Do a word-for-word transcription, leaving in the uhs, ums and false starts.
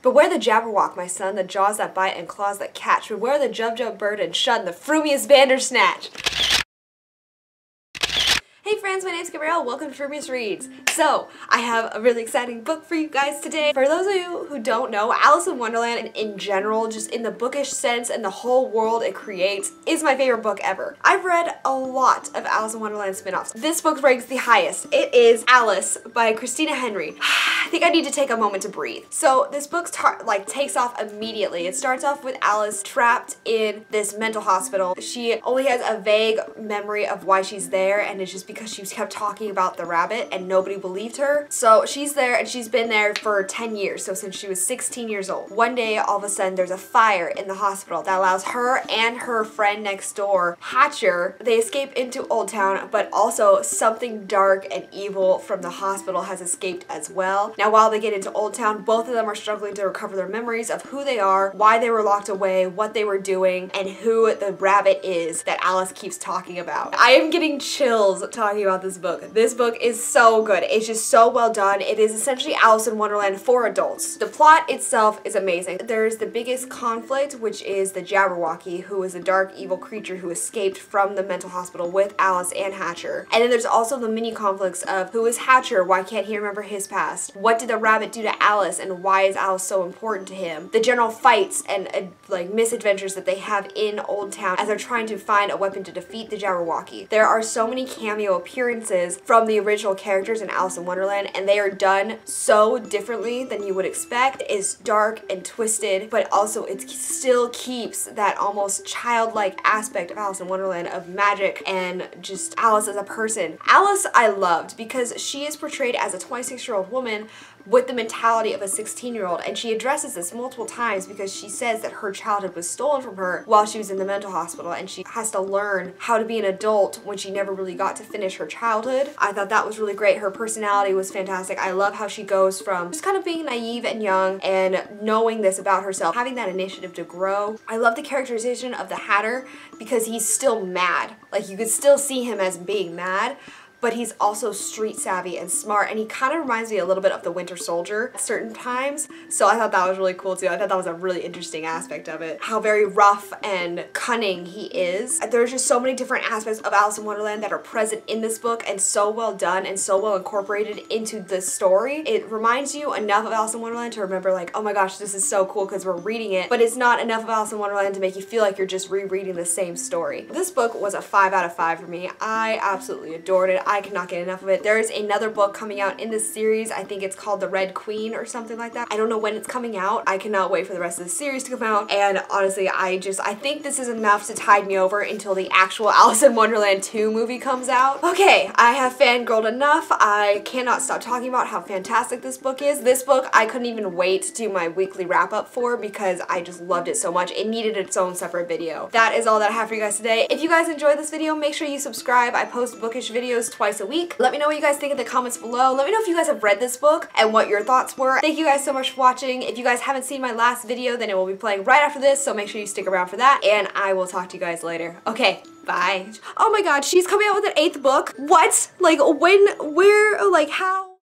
Beware the Jabberwock, my son, the jaws that bite and claws that catch. Beware the jub-jub bird and shun the frumious bandersnatch. Hey friends, my name's Gabrielle. Welcome to Frumious Reads. So, I have a really exciting book for you guys today. For those of you who don't know, Alice in Wonderland, in general, just in the bookish sense and the whole world it creates, is my favorite book ever. I've read a lot of Alice in Wonderland spin-offs. This book ranks the highest. It is Alice by Christina Henry. I think I need to take a moment to breathe. So, this book like takes off immediately. It starts off with Alice trapped in this mental hospital. She only has a vague memory of why she's there, and it's just because because she kept talking about the rabbit and nobody believed her. So she's there and she's been there for ten years, so since she was sixteen years old. One day, all of a sudden, there's a fire in the hospital that allows her and her friend next door, Hatcher, they escape into Old Town, but also something dark and evil from the hospital has escaped as well. Now, while they get into Old Town, both of them are struggling to recover their memories of who they are, why they were locked away, what they were doing, and who the rabbit is that Alice keeps talking about. I am getting chills talking about this book. This book is so good. It's just so well done. It is essentially Alice in Wonderland for adults. The plot itself is amazing. There's the biggest conflict, which is the Jabberwocky, who is a dark, evil creature who escaped from the mental hospital with Alice and Hatcher. And then there's also the mini conflicts of who is Hatcher? Why can't he remember his past? What did the rabbit do to Alice, and why is Alice so important to him? The general fights and uh, like misadventures that they have in Old Town as they're trying to find a weapon to defeat the Jabberwocky. There are so many cameo appearances from the original characters in Alice in Wonderland, and they are done so differently than you would expect. It's dark and twisted, but also it still keeps that almost childlike aspect of Alice in Wonderland, of magic and just Alice as a person. Alice I loved because she is portrayed as a twenty-six-year-old woman with the mentality of a sixteen-year-old, and she addresses this multiple times because she says that her childhood was stolen from her while she was in the mental hospital, and she has to learn how to be an adult when she never really got to finish her childhood. I thought that was really great. Her personality was fantastic. I love how she goes from just kind of being naive and young and knowing this about herself, having that initiative to grow. I love the characterization of the Hatter because he's still mad. Like, you could still see him as being mad, but he's also street savvy and smart, and he kind of reminds me a little bit of the Winter Soldier at certain times, so I thought that was really cool too. I thought that was a really interesting aspect of it, how very rough and cunning he is. There's just so many different aspects of Alice in Wonderland that are present in this book and so well done and so well incorporated into the story. It reminds you enough of Alice in Wonderland to remember, like, oh my gosh, this is so cool because we're reading it, but it's not enough of Alice in Wonderland to make you feel like you're just rereading the same story. This book was a five out of five for me. I absolutely adored it. I cannot get enough of it. There is another book coming out in this series. I think it's called The Red Queen or something like that. I don't know when it's coming out. I cannot wait for the rest of the series to come out, and honestly, I just, I think this is enough to tide me over until the actual Alice in Wonderland two movie comes out. Okay, I have fangirled enough. I cannot stop talking about how fantastic this book is. This book, I couldn't even wait to do my weekly wrap up for because I just loved it so much. It needed its own separate video. That is all that I have for you guys today. If you guys enjoyed this video, make sure you subscribe. I post bookish videos twice a week. Let me know what you guys think in the comments below. Let me know if you guys have read this book and what your thoughts were. Thank you guys so much for watching. If you guys haven't seen my last video, then it will be playing right after this, so make sure you stick around for that, and I will talk to you guys later. Okay, bye. Oh my god, she's coming out with an eighth book? What? Like, when? Where? Like, how?